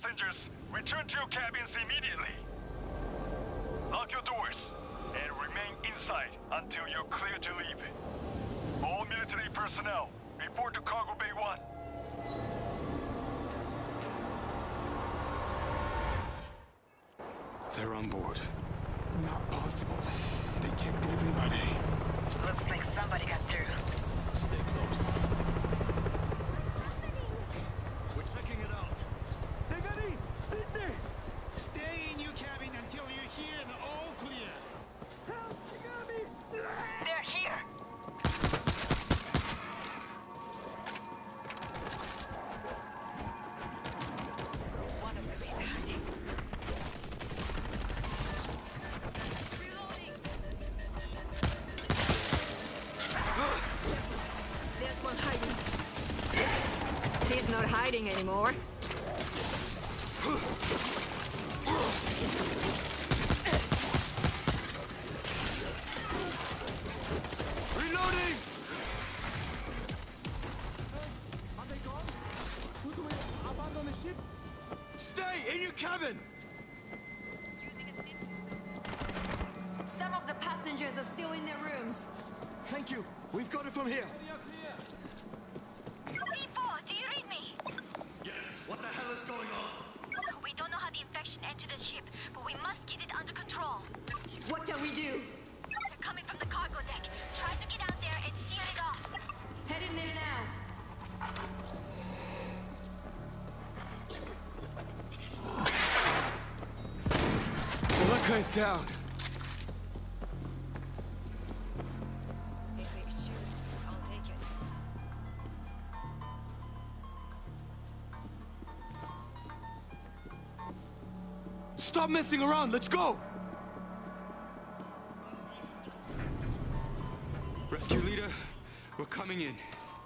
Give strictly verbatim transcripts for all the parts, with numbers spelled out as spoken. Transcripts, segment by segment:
passengers, return to your cabins immediately. Lock your doors and remain inside until you're clear to leave. All military personnel, report to Cargo Bay one. They're on board. Not possible. They checked everybody. Looks like somebody got through. Stay close. We're checking it out. Stay in your cabin until you hear the all clear. Help, they're here. He's not hiding anymore. Reloading! Are they gone? Who do we abandon the ship? Stay in your cabin! Using a steam pistol. Some of the passengers are still in their rooms. Thank you. We've got it from here. What the hell is going on? We don't know how the infection entered the ship, but we must get it under control. What can we do? They're coming from the cargo deck. Try to get out there and seal it off. Head in there now. Well, that guy's down. Stop messing around, let's go! Rescue leader, we're coming in.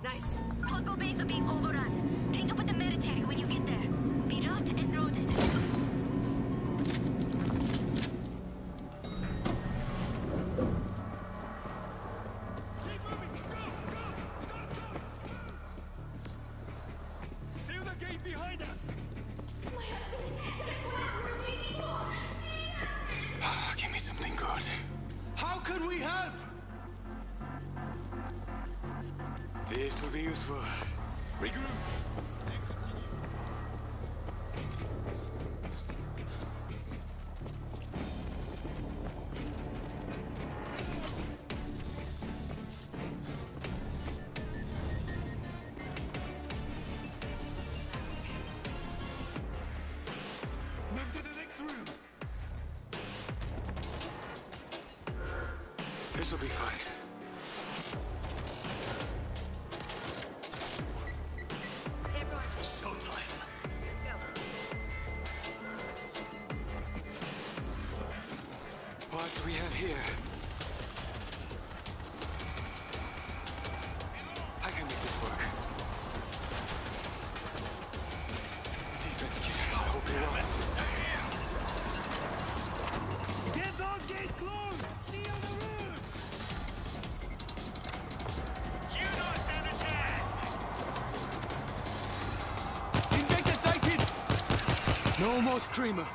Nice. Cargo bays are being overrun. Take up with the military when you get there. Be rocked and loaded. Keep moving! Go! Go! Go! Go! Seal the gate behind us! My husband! That's what we're waiting for! Give me something good. How could we help? This will be useful. Regroup and continue. This'll be fine. Showtime. Let's go. What do we have here? I can make this work. Defense kit, I hope it works. Get those gates closed! Seal the room! No more screamer.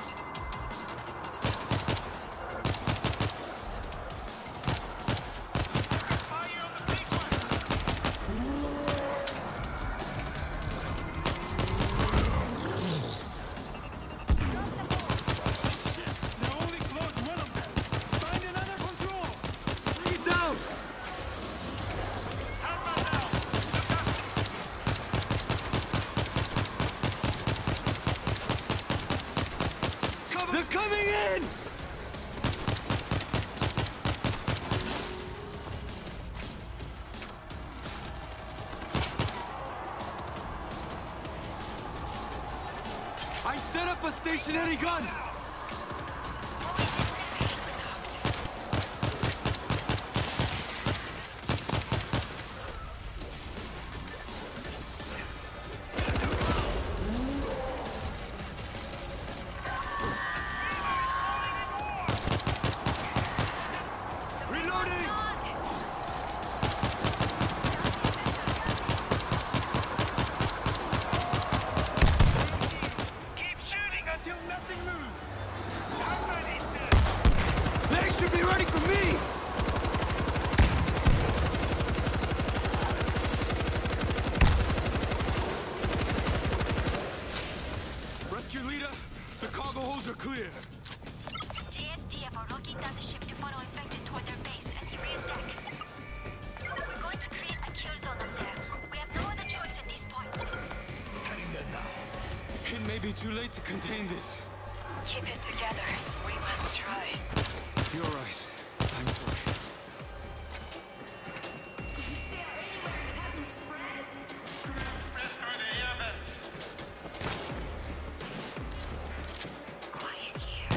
I set up a stationary gun! Reloading! Keep shooting! should be ready for me! Rescue leader, the cargo holds are clear. J S D F are locking down the ship to funnel infected toward their base and the rear deck. We're going to create a cure zone up there. We have no other choice at this point. Heading there now. It may be too late to contain this. Keep it together. We must try. You're right. I'm sorry. Is there anywhere it hasn't spread? Quiet here.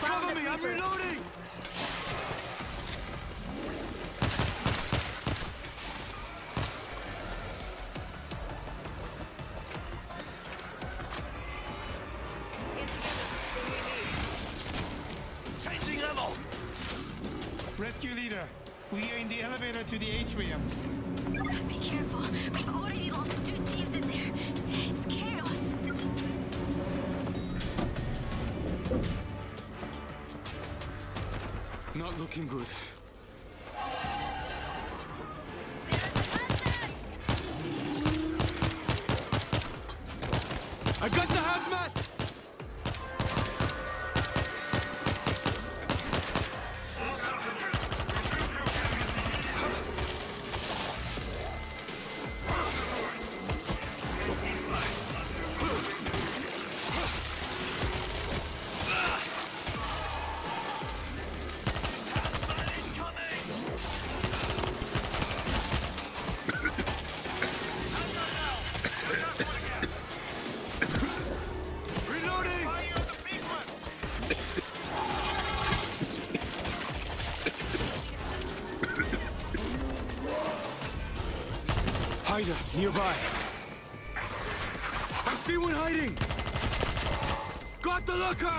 Cover me! I'm reloading! Rescue leader, we are in the elevator to the atrium. Be careful. We've already lost two teams in there. It's chaos. Not looking good. I got the hazmat! Hider nearby. I see one hiding. Got the looker.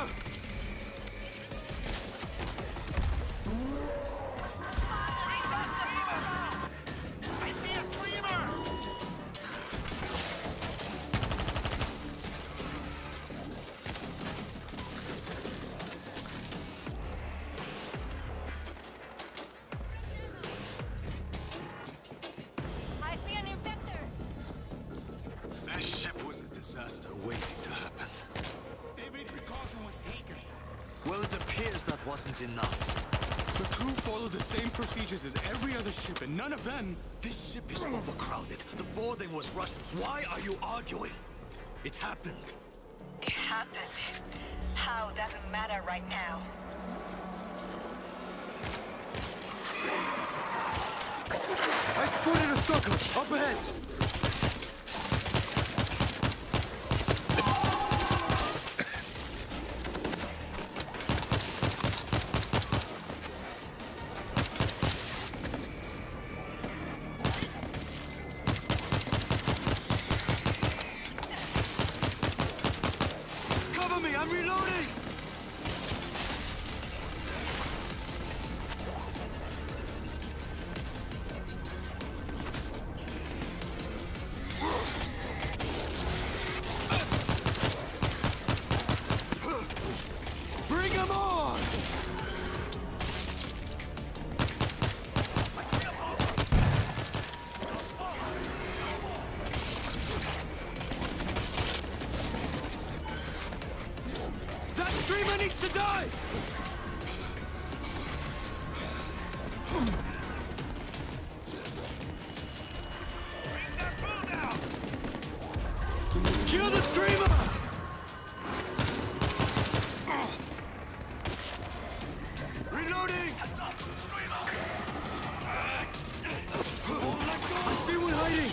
I see a screamer. Disaster waiting to happen. Every precaution was taken. Well, it appears that wasn't enough. The crew followed the same procedures as every other ship, and none of them... This ship is overcrowded. The boarding was rushed. Why are you arguing? It happened. It happened? How doesn't matter right now. I spotted a stalker up ahead. I'm reloading! Bring him on! Dreamer needs to die! Bring that bull down! Kill the Screamer! Reloading! I see one hiding!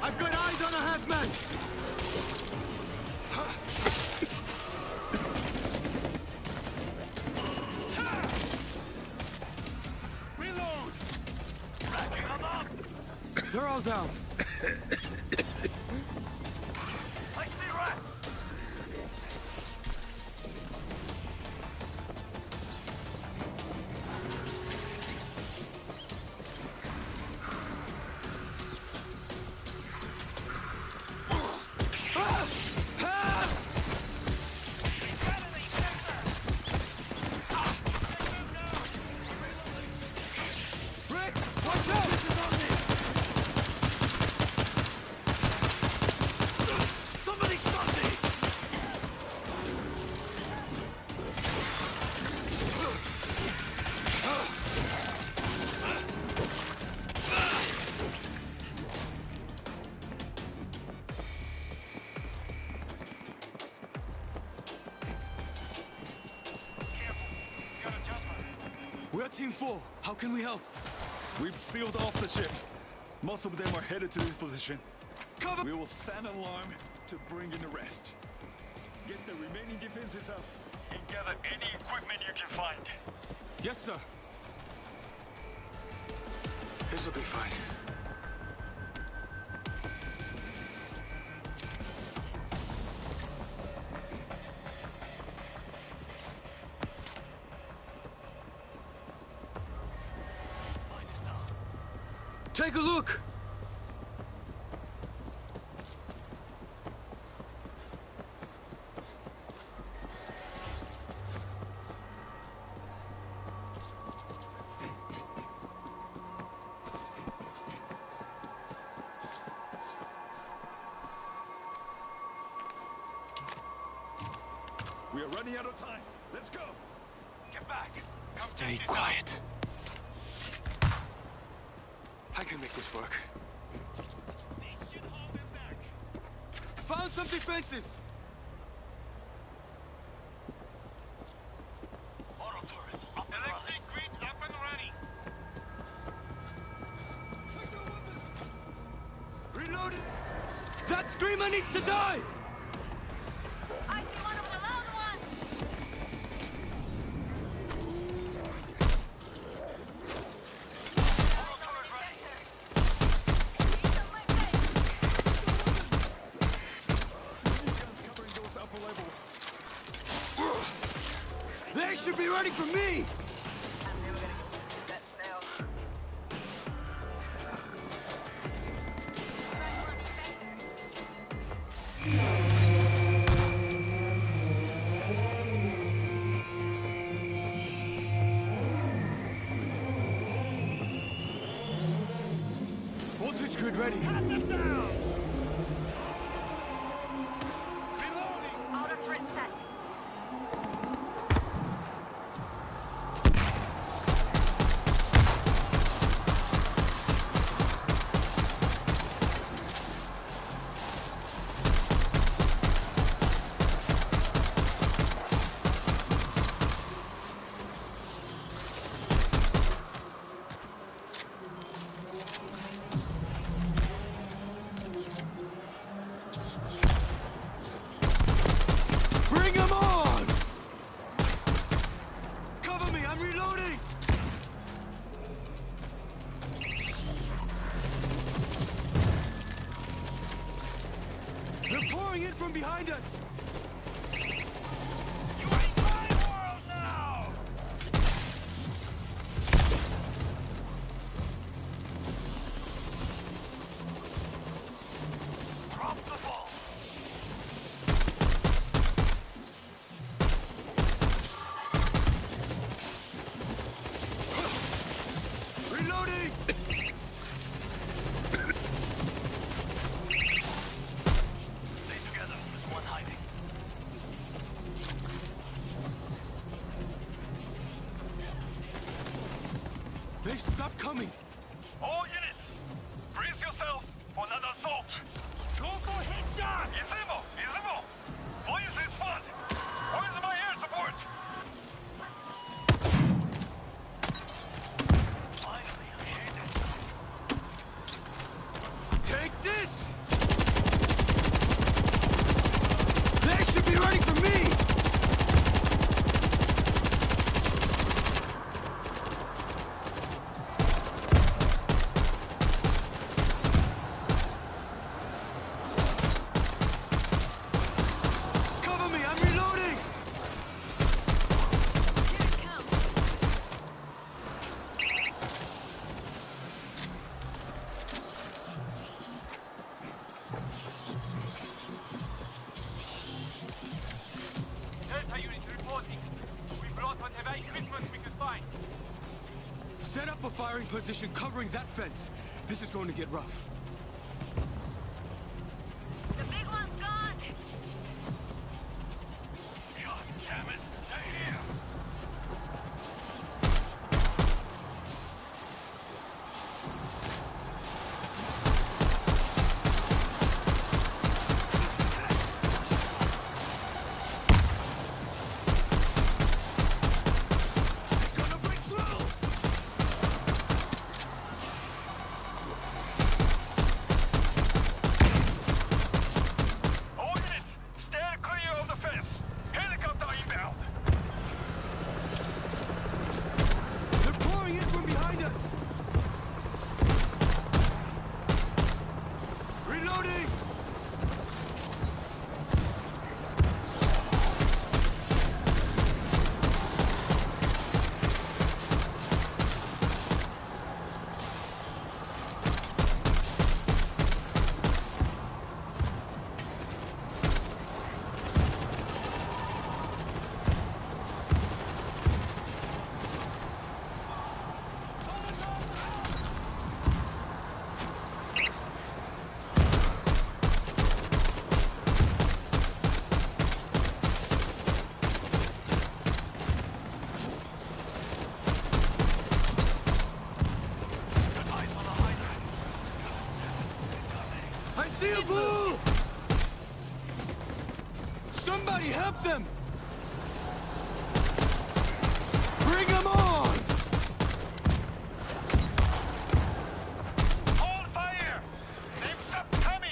I've got eyes on a hazmat! Reload! They're all down. We're Team four. How can we help? We've sealed off the ship. Most of them are headed to this position. Cover! We will sound an alarm to bring in the rest. Get the remaining defenses up and gather any equipment you can find. Yes, sir. This will be fine. Take a look! We are running out of time. Let's go! Get back! Stay quiet. I can make this work. They should hold them back. Found some defenses. Auto turret. Electric grid up and running. Check your weapons. Reloaded. That screamer needs to die. I see one of the loud ones. They should be running from me! I'm never gonna get through that spell. Voltage grid ready. Cut this down! Reloading! Auto turret set. From behind us! You ain't my world now! Drop the ball! Reloading! They've stopped coming! All units! Brace yourself for another assault! Go for headshot! Izemo! Izemo! Voice is fun! Where's my air support? Finally, I hate it. Take this! They should be running for me! Set up a firing position covering that fence. This is going to get rough. The big one's gone! God damn it! They're here! They're gonna break through! Unbelievable! Somebody help them! Bring them on! Hold fire! Name's up coming!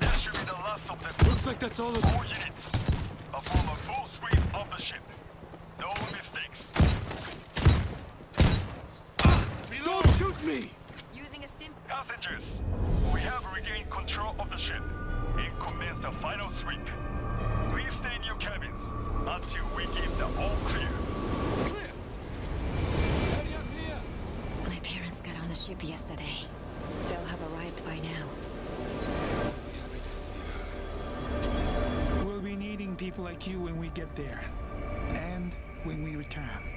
That should be the last of them. Looks like that's all of them. Four units. A form of full sweep of the ship. No mistakes. Ah, don't shoot me! Using a stim. Passengers, we have regained control of the ship and commenced the final sweep. Please stay in your cabins until we give the all clear. Clear! Ready up here! My parents got on the ship yesterday. They'll have arrived by now. We'll be needing people like you when we get there. And when we return.